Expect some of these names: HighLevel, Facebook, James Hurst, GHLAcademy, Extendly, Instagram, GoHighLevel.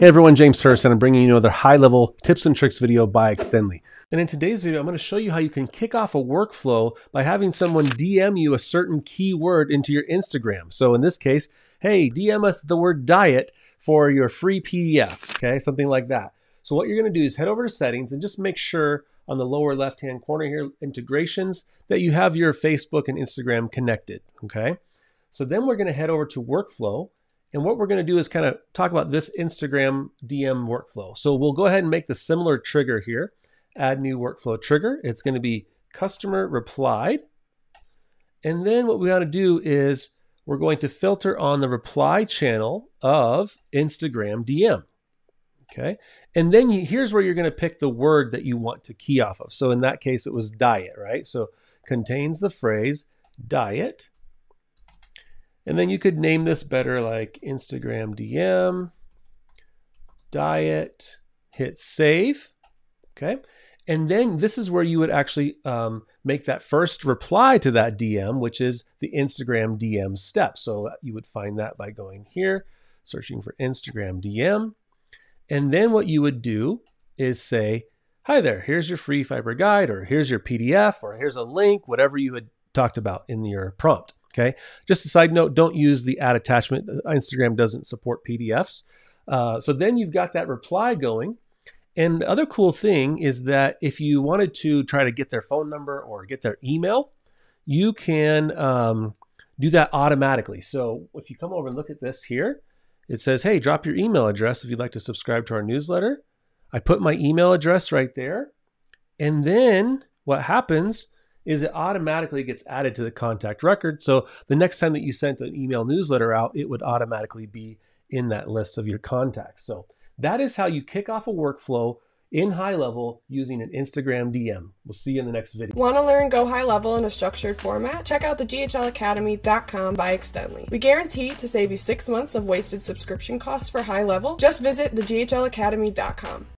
Hey everyone, James Hurst, and I'm bringing you another high-level tips and tricks video by Extendly. And in today's video, I'm going to show you how you can kick off a workflow by having someone DM you a certain keyword into your Instagram. So in this case, hey, DM us the word diet for your free PDF, okay? Something like that. So what you're going to do is head over to settings and just make sure on the lower left-hand corner here, integrations, that you have your Facebook and Instagram connected, okay? So then we're going to head over to workflow. And what we're going to do is kind of talk about this Instagram DM workflow. So we'll go ahead and make the similar trigger here. Add new workflow trigger. It's going to be customer replied. And then what we ought to do is we're going to filter on the reply channel of Instagram DM. Okay. And then here's where you're going to pick the word that you want to key off of. So in that case, it was diet, right? So contains the phrase diet. And then you could name this better, like Instagram DM, diet, hit save, okay? And then this is where you would actually make that first reply to that DM, which is the Instagram DM step. So you would find that by going here, searching for Instagram DM. And then what you would do is say, hi there, here's your free fiber guide, or here's your PDF, or here's a link, whatever you had talked about in your prompt. Okay, just a side note, don't use the add attachment. Instagram doesn't support PDFs. So then you've got that reply going. And the other cool thing is that if you wanted to try to get their phone number or get their email, you can do that automatically. So if you come over and look at this here, it says, hey, drop your email address if you'd like to subscribe to our newsletter. I put my email address right there. And then what happens is it automatically gets added to the contact record. So the next time that you sent an email newsletter out, it would automatically be in that list of your contacts. So that is how you kick off a workflow in HighLevel using an Instagram DM. We'll see you in the next video. Want to learn Go HighLevel in a structured format? Check out the GHLAcademy.com by Extendly. We guarantee to save you 6 months of wasted subscription costs for HighLevel. Just visit the GHLAcademy.com.